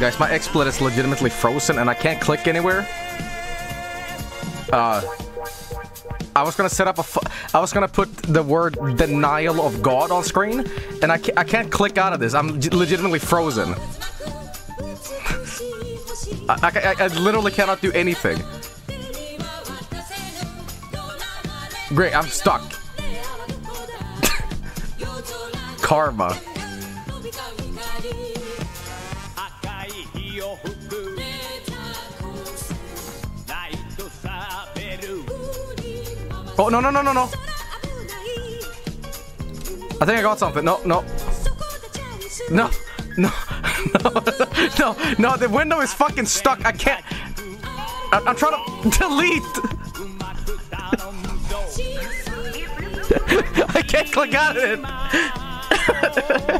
Guys, my XSplit is legitimately frozen and I can't click anywhere. I was gonna set up I was gonna put the word denial of God on screen, and I can't click out of this. I'm legitimately frozen. I literally cannot do anything. Great, I'm stuck. Karma. Oh, no, no, no, no, no. I think I got something. No, no. No, no, no, no, no, the window is fucking stuck. I can't. I'm trying to delete. I can't click out of it.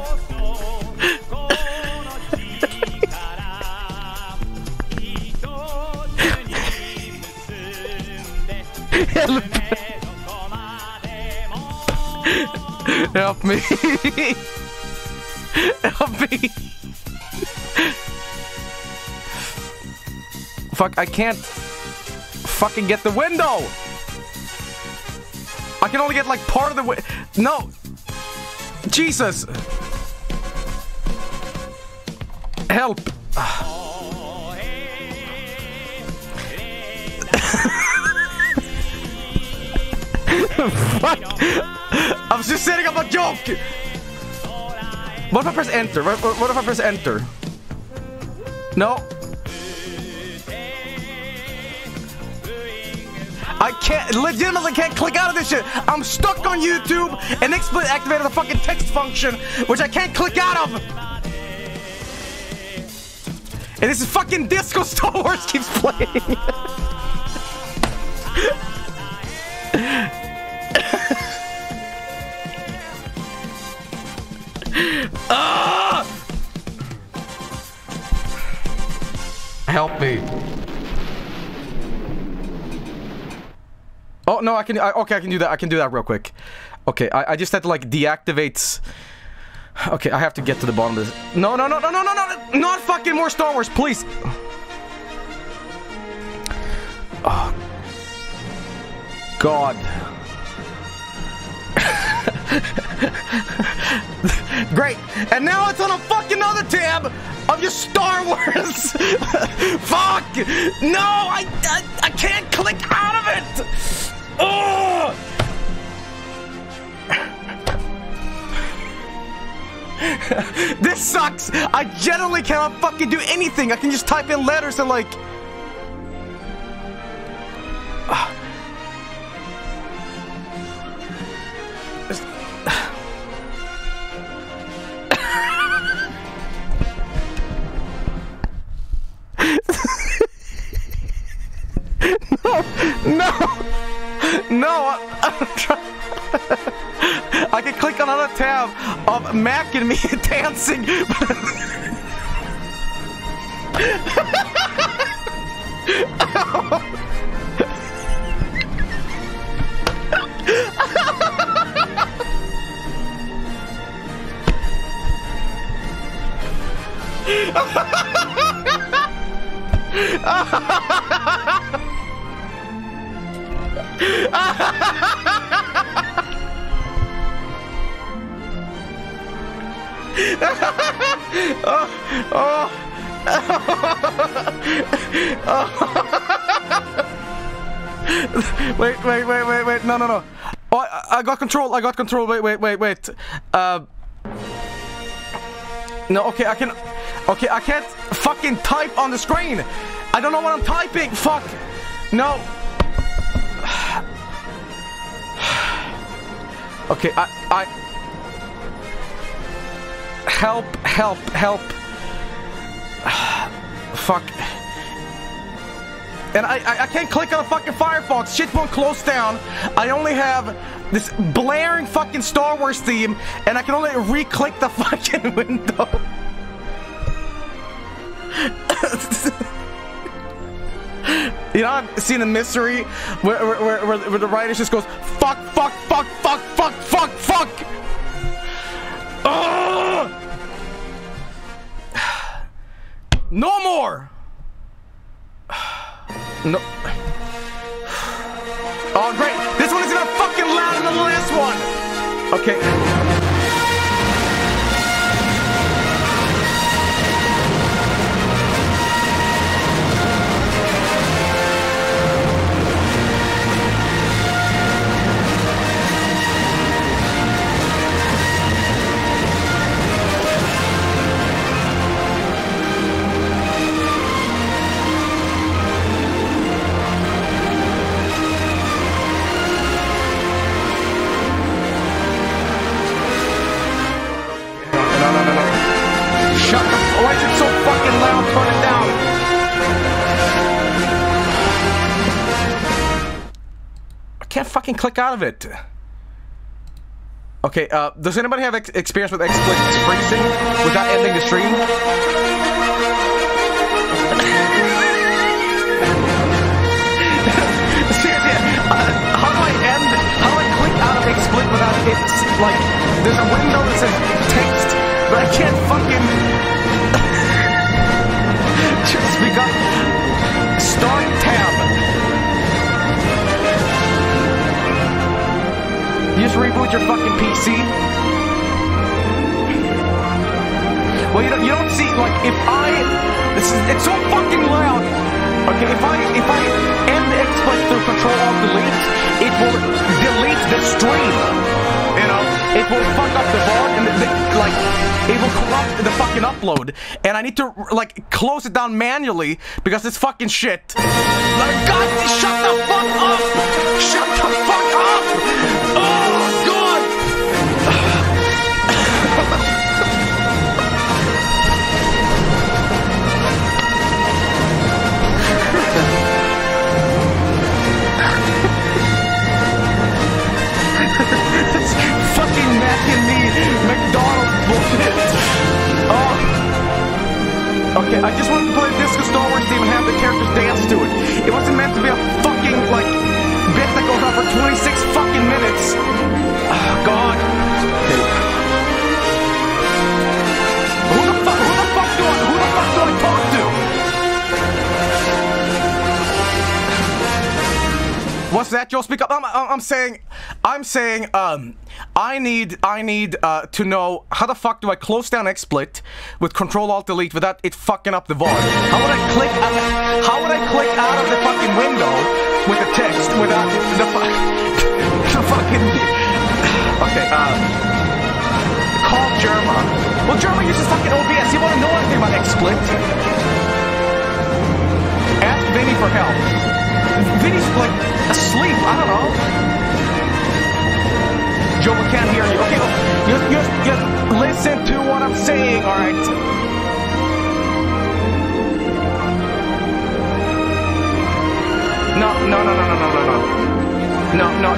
Help. Help me! Help me! Fuck, I can't fucking get the window! I can only get like part of the window. No! Jesus! Help! Fuck! I was just setting up a joke! What if I press enter? What if I press enter? No. I can't, legitimately can't click out of this shit! I'm stuck on YouTube, and XSplit activated the fucking text function, which I can't click out of! And this fucking disco Star Wars keeps playing! Help me. Oh no, okay, I can do that. I can do that real quick. Okay, I just had to like deactivate. Okay, I have to get to the bottom of this. No, no, no, no, no, no, no, not fucking more Star Wars, please. Oh God. Great, and now it's on a fucking other tab of your Star Wars. Fuck! No, I can't click out of it. Oh! This sucks. I generally cannot fucking do anything. I can just type in letters and like. No! No! I'm trying. I can click on another tab of Mac and Me dancing. Wait, wait, wait, wait, wait, no, no, no. Oh, I got control, I got control, wait, wait, wait, wait. No, okay, okay, I can't fucking type on the screen. I don't know what I'm typing, fuck. No. Okay, I help, help, help. Fuck. And I can't click on a fucking Firefox. Shit won't close down. I only have this blaring fucking Star Wars theme, and I can only re-click the fucking window. You know, I've seen a mystery where the writer just goes, fuck, fuck, fuck, fuck, fuck, fuck, fuck. Oh! No more! No. Oh, great. This one is gonna fucking louder than the last one. Okay. Fucking click out of it. Okay, does anybody have experience with XSplit freezing without ending the stream? Seriously, how do I click out of XSplit without it? Like, there's a window that says text, but I can't fucking just become start tab. You just reboot your fucking PC. Well, you don't see, like, if it's so fucking loud. Okay, if I end the XSplit through Control Alt Delete, it will delete the stream. You know, it will fuck up the VOD and like, it will corrupt the fucking upload. And I need to like close it down manually because it's fucking shit. Like, God, shut the fuck up! Shut the fuck up! Oh! Fucking Mac and Me McDonalds bullshit. Oh. Okay, I just wanted to play Disco Star Wars theme and have the characters dance to it. It wasn't meant to be a fucking, like, bit that goes on for 26 fucking minutes. Oh, God. Okay. Who the fuck do I talk to? What's that, Joe? Speak up. I'm saying, I need to know how the fuck do I close down XSplit with Control Alt Delete without it fucking up the VOD? How would I click out of the fucking window with the text without the fucking? Okay, call Germa. Well, Germa uses fucking OBS. You want to know anything about XSplit? Ask Vinny for help. Vinny's like asleep, I don't know. Joe, we can't hear you. Okay, well, just listen to what I'm saying, alright? No,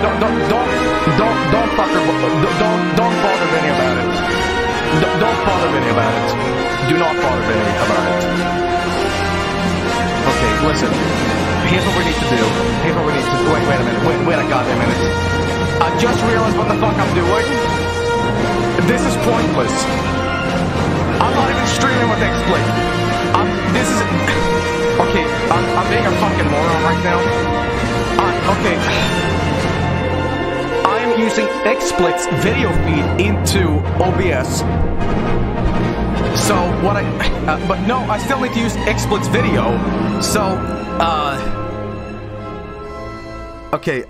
don't bother Vinny about it. Don't bother Vinny about it. Do not bother Vinny about it. Okay, listen. Here's what we need to do. Wait a minute. Wait a goddamn minute. I just realized what the fuck I'm doing. This is pointless. I'm not even streaming with XSplit. Okay, I'm being a fucking moron right now. Okay. I'm using XSplit's video feed into OBS. So, what I... but no, I still need to use XSplit's video. So, okay,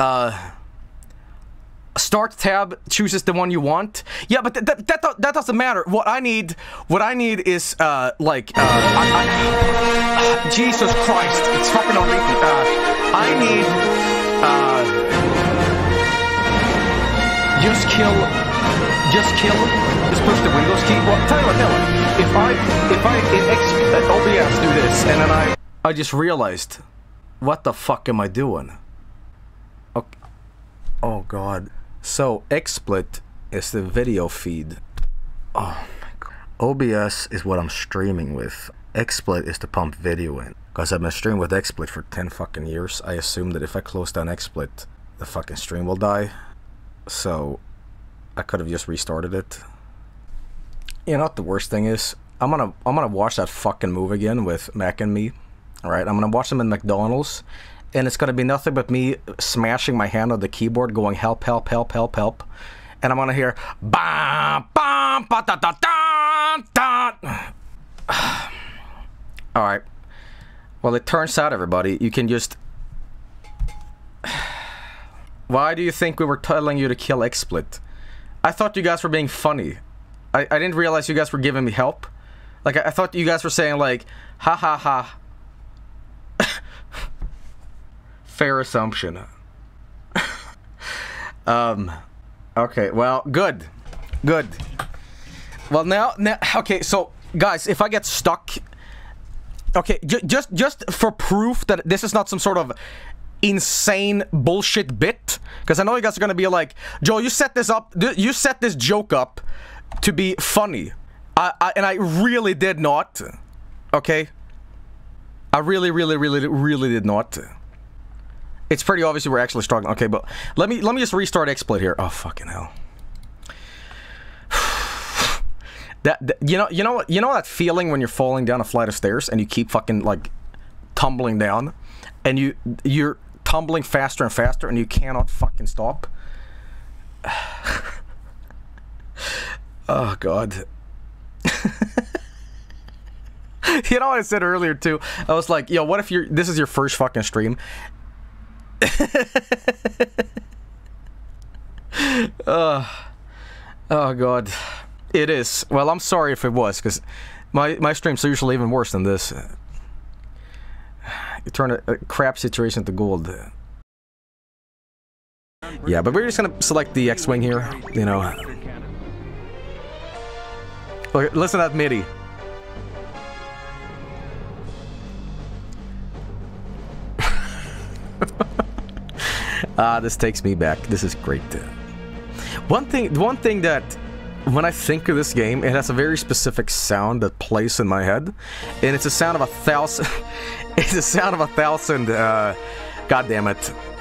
start tab chooses the one you want. Yeah, but that doesn't matter. What I need is, Jesus Christ, it's fucking on me. I need, just push the Windows key. Well, tell you what, if I in OBS do this, and then I just realized, what the fuck am I doing? Okay. Oh God. So XSplit is the video feed. Oh my God. OBS is what I'm streaming with. XSplit is to pump video in. Cause I've been streaming with XSplit for 10 fucking years. I assume that if I close down XSplit, the fucking stream will die. So I could have just restarted it. You know what the worst thing is? I'm gonna watch that fucking move again with Mac and Me. All right, I'm gonna watch them in McDonald's, and it's gonna be nothing but me smashing my hand on the keyboard, going help, help, help, help, help, and I'm gonna hear bam, bam, ba da da da da. All right. Well, it turns out, everybody, you can just. Why do you think we were telling you to kill XSplit? I thought you guys were being funny. I didn't realize you guys were giving me help. Like, I thought you guys were saying, like, ha ha ha. Fair assumption. Okay, well, good. Good. Well, now, okay, so, guys, if I get stuck... Okay, just for proof that this is not some sort of insane bullshit bit, because I know you guys are gonna be like, Joe, you set this up, you set this joke up to be funny. I really did not. Okay, I really did not. It's pretty obvious we're actually struggling. Okay, but let me just restart XSplit here. Oh, fucking hell. That you know that feeling when you're falling down a flight of stairs and you keep fucking like tumbling down, and you're tumbling faster and faster and you cannot fucking stop. Oh god. You know what I said earlier too? I was like, yo, what if this is your first fucking stream? Oh god. It is. Well, I'm sorry if it was, because my streams are usually even worse than this. You turn a crap situation to gold. Yeah, but we're just gonna select the X-Wing here, you know. Okay, listen to that MIDI. This takes me back. This is great. One thing that... When I think of this game, it has a very specific sound that plays in my head, and it's a sound of 1,000. It's a sound of 1,000. God damn it.